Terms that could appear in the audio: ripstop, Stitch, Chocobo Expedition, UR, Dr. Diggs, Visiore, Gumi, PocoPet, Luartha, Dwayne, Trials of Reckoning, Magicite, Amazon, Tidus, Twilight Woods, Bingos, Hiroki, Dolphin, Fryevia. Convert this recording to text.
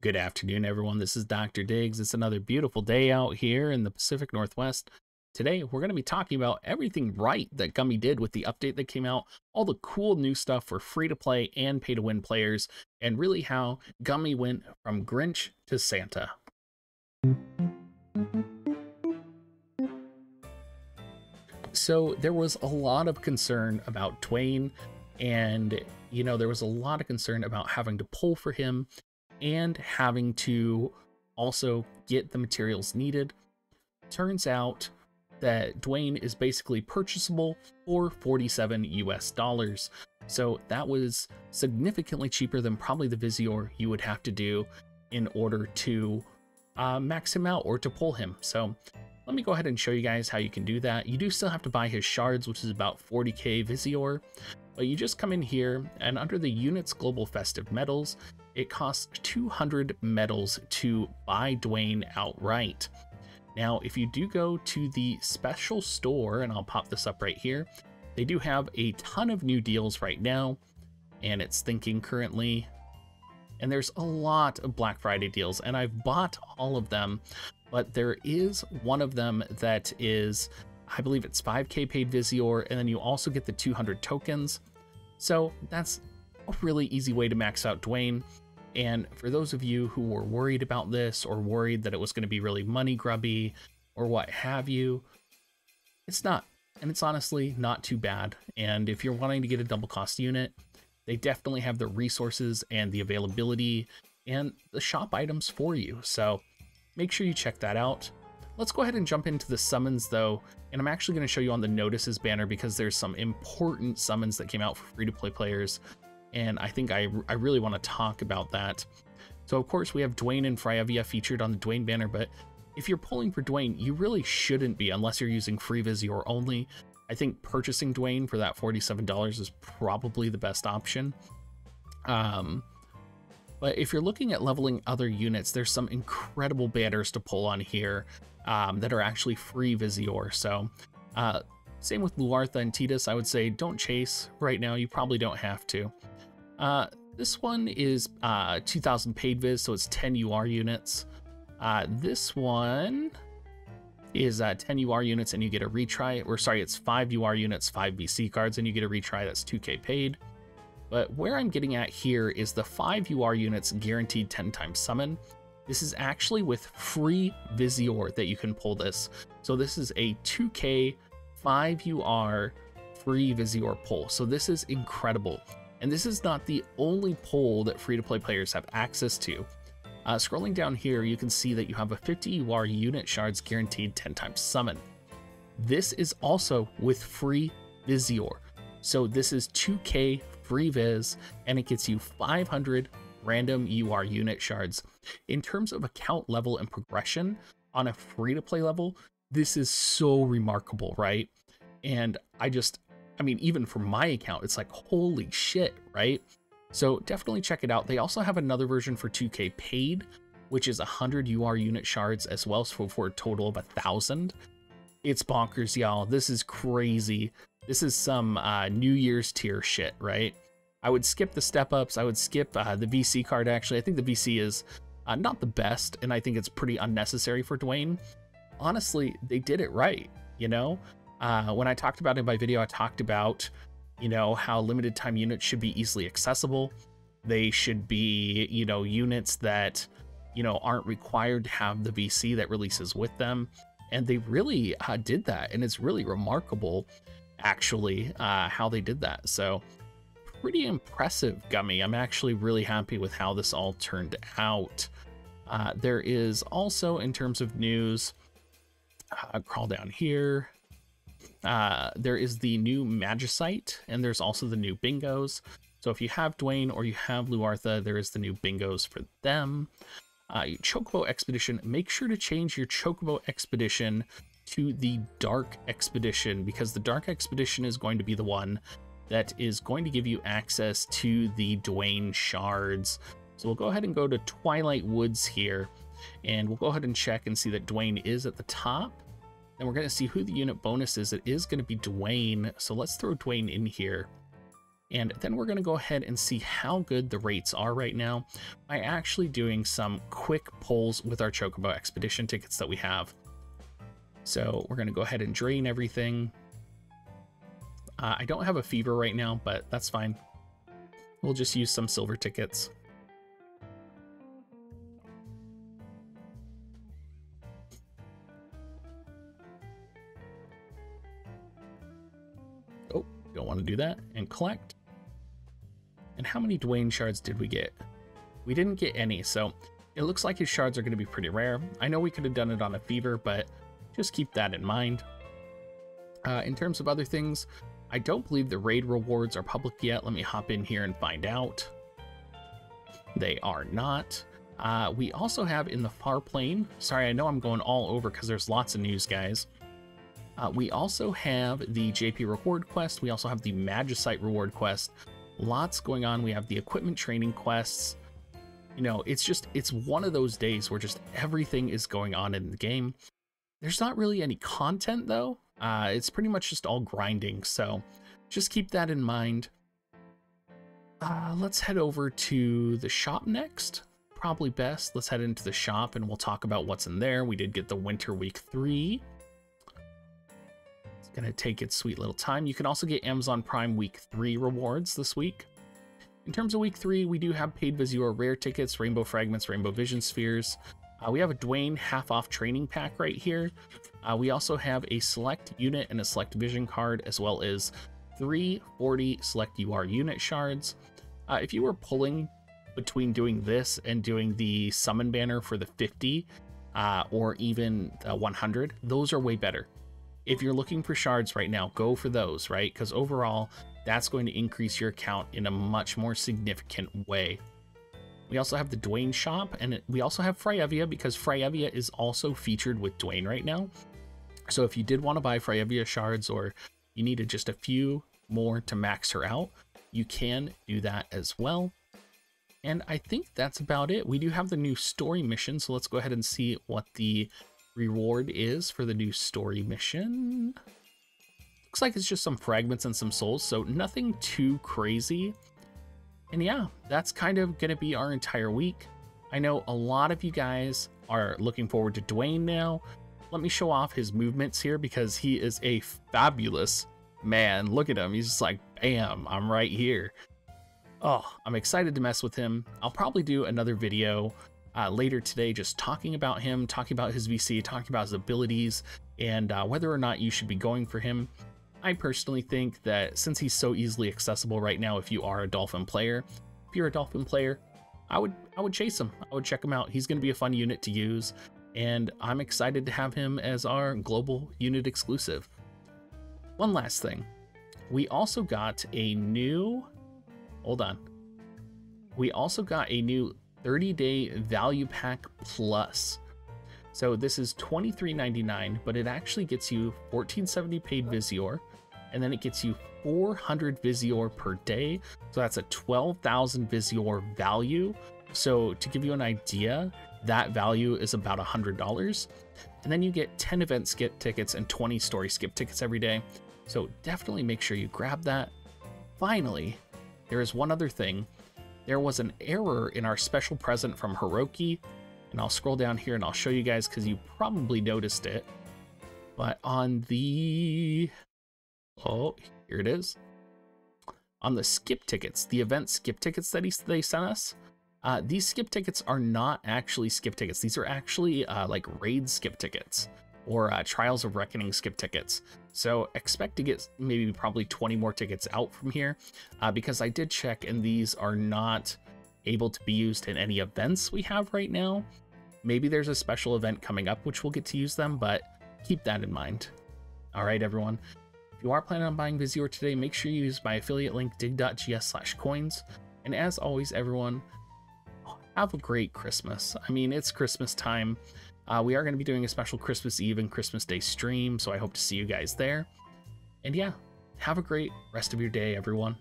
Good afternoon, everyone. This is Dr. Diggs. It's another beautiful day out here in the Pacific Northwest. Today, we're going to be talking about everything right that Gumi did with the update that came out, all the cool new stuff for free-to-play and pay-to-win players, and really how Gumi went from Grinch to Santa. So there was a lot of concern about Dwayne, and, you know, there was a lot of concern about having to pull for him and having to also get the materials needed. Turns out that Dwayne is basically purchasable for $47 US. So that was significantly cheaper than probably the Visiore you would have to do in order to max him out or to pull him. So let me go ahead and show you guys how you can do that. You do still have to buy his shards, which is about 40k Visiore, but you just come in here and under the units global festive medals, it costs 200 medals to buy Dwayne outright. Now, if you do go to the special store, and I'll pop this up right here, they do have a ton of new deals right now, and it's thinking currently, and there's a lot of Black Friday deals, and I've bought all of them, but there is one of them that is, I believe it's 5k paid Visiore, and then you also get the 200 tokens. So that's a really easy way to max out Dwayne. And for those of you who were worried about this or worried that it was going to be really money grubby or what have you, it's not. And it's honestly not too bad. And if you're wanting to get a double cost unit, they definitely have the resources and the availability and the shop items for you. So make sure you check that out. Let's go ahead and jump into the summons though. And I'm actually going to show you on the notices banner because there's some important summons that came out for free-to-play players. And I think I really want to talk about that. So of course we have Dwayne and Fryevia featured on the Dwayne banner, but if you're pulling for Dwayne, you really shouldn't be unless you're using free Visiore only. I think purchasing Dwayne for that $47 is probably the best option. But if you're looking at leveling other units, there's some incredible banners to pull on here that are actually free Visiore. So same with Luartha and Tidus, I would say don't chase right now. You probably don't have to. This one is 2,000 paid viz, so it's 10 UR units. This one is 10 UR units and you get a retry, or sorry, it's 5 UR units, 5 BC cards, and you get a retry. That's 2k paid. But where I'm getting at here is the 5 UR units guaranteed 10 times summon. This is actually with free Visiore that you can pull this. So this is a 2k 5 UR free Visiore pull. So this is incredible. And this is not the only poll that free-to-play players have access to. Scrolling down here, you can see that you have a 50 UR unit shards guaranteed 10 times summon. This is also with free Visiore. So this is 2k free Viz, and it gets you 500 random UR unit shards. In terms of account level and progression on a free-to-play level, this is so remarkable, right? And I mean, even for my account, it's like, holy shit, right? So definitely check it out. They also have another version for 2k paid, which is 100 UR unit shards as well, so for a total of 1,000. It's bonkers, y'all. This is crazy. This is some New Year's tier shit, right? I would skip the step ups. I would skip the VC card, actually. I think the VC is not the best, and I think it's pretty unnecessary for Dwayne. Honestly, they did it right, you know? When I talked about it in my video, I talked about, you know, how limited time units should be easily accessible. They should be, you know, units that, you know, aren't required to have the VC that releases with them. And they really did that. And it's really remarkable, actually, how they did that. So pretty impressive, Gumi. I'm actually really happy with how this all turned out. There is also, in terms of news, crawl down here. There is the new Magicite, and there's also the new Bingos. So if you have Dwayne or you have Luartha, there is the new Bingos for them. Chocobo Expedition, make sure to change your Chocobo Expedition to the Dark Expedition, because the Dark Expedition is going to be the one that is going to give you access to the Dwayne shards. So we'll go ahead and go to Twilight Woods here, and we'll go ahead and check and see that Dwayne is at the top. And we're going to see who the unit bonus is. It is going to be Dwayne. So let's throw Dwayne in here. And then we're going to go ahead and see how good the rates are right now by actually doing some quick pulls with our Chocobo Expedition tickets that we have. So we're going to go ahead and drain everything. I don't have a fever right now, but that's fine. We'll just use some silver tickets. Oh, don't want to do that. And collect. And how many Dwayne shards did we get? We didn't get any, so it looks like his shards are going to be pretty rare. I know we could have done it on a fever, but just keep that in mind. In terms of other things, I don't believe the raid rewards are public yet. Let me hop in here and find out. They are not. We also have in the far plane, sorry, I know I'm going all over because there's lots of news, guys. We also have the JP reward quest. We also have the Magicite reward quest. Lots going on. We have the equipment training quests. You know, it's one of those days where just everything is going on in the game. There's not really any content though. It's pretty much just all grinding, so just keep that in mind. Let's head over to the shop next. Probably best. Let's head into the shop and we'll talk about what's in there. We did get the Winter Week 3. It's going to take its sweet little time. You can also get Amazon Prime Week 3 rewards this week. In terms of Week 3, we do have paid Visiore rare tickets, Rainbow Fragments, Rainbow Vision Spheres. We have a Dwayne half-off training pack right here. We also have a select unit and a select vision card, as well as 340 select UR unit shards. If you were pulling between doing this and doing the summon banner for the 50 or even 100, those are way better. If you're looking for shards right now, go for those, right? Because overall, that's going to increase your account in a much more significant way. We also have the Dwayne shop, and we also have Fryevia, because Fryevia is also featured with Dwayne right now. So if you did want to buy Fryevia shards, or you needed just a few more to max her out, you can do that as well. And I think that's about it. We do have the new story mission, so let's go ahead and see what the reward is for the new story mission. Looks like it's just some fragments and some souls, so nothing too crazy. And yeah, that's kind of going to be our entire week. I know a lot of you guys are looking forward to Dwayne now. Let me show off his movements here because he is a fabulous man. Look at him. He's just like, bam, I'm right here. Oh, I'm excited to mess with him. I'll probably do another video later today just talking about him, talking about his VC, talking about his abilities, and whether or not you should be going for him. I personally think that since he's so easily accessible right now, if you are a Dolphin player, if you're a Dolphin player, I would chase him. I would check him out. He's going to be a fun unit to use, and I'm excited to have him as our global unit exclusive. One last thing. We also got a new, hold on. We also got a new 30-day value pack plus. So this is $23.99, but it actually gets you 1470 paid Visiore, and then it gets you 400 Visiore per day. So that's a 12,000 Visiore value. So to give you an idea, that value is about $100. And then you get 10 event skip tickets and 20 story skip tickets every day. So definitely make sure you grab that. Finally, there is one other thing. There was an error in our special present from Hiroki. And I'll scroll down here and I'll show you guys because you probably noticed it. But on the, oh, here it is. On the skip tickets, the event skip tickets that they sent us, these skip tickets are not actually skip tickets. These are actually like raid skip tickets or Trials of Reckoning skip tickets. So expect to get maybe probably 20 more tickets out from here because I did check and these are not able to be used in any events we have right now. Maybe there's a special event coming up which we'll get to use them, but keep that in mind. All right, everyone. If you are planning on buying Visiore today, make sure you use my affiliate link dig.gs/coins. And as always, everyone, have a great Christmas. I mean, it's Christmas time. We are going to be doing a special Christmas Eve and Christmas Day stream, so I hope to see you guys there. And yeah, have a great rest of your day, everyone.